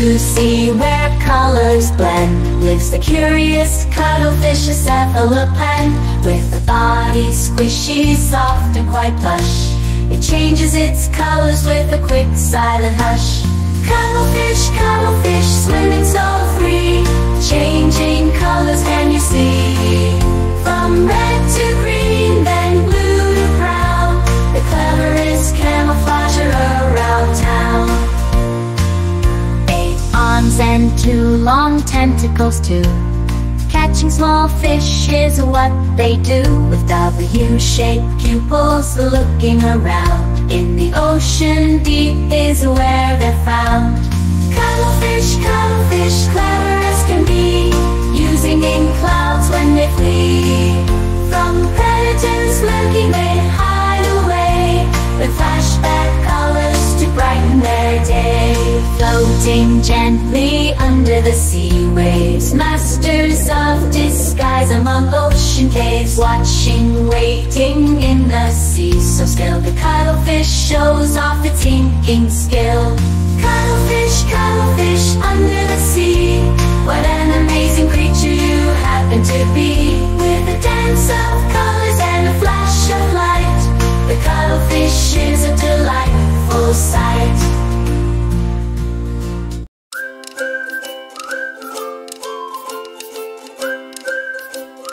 to see where colors blend lives the curious cuttlefish cephalopan. With a body squishy, soft and quite plush, it changes its colors with a quick silent hush. Cuttlefish, cuttlefish, swimming so free, changing colors can you see? From red to green, then blue to brown, the cleverest camouflager around town. And two long tentacles too, catching small fish is what they do. With W-shaped pupils looking around, in the ocean deep is where they're found. Cuttlefish, cuttlefish, clever as can be, using in clouds when they flee. From predators lurking they hide away, with flashback colors to brighten their day. Floating gently under the sea waves, masters of disguise among ocean caves. Watching, waiting in the sea so still, the cuttlefish shows off its inking skill. Cuttlefish, cuttlefish under the sea, what an amazing creature you happen to be. With a dance of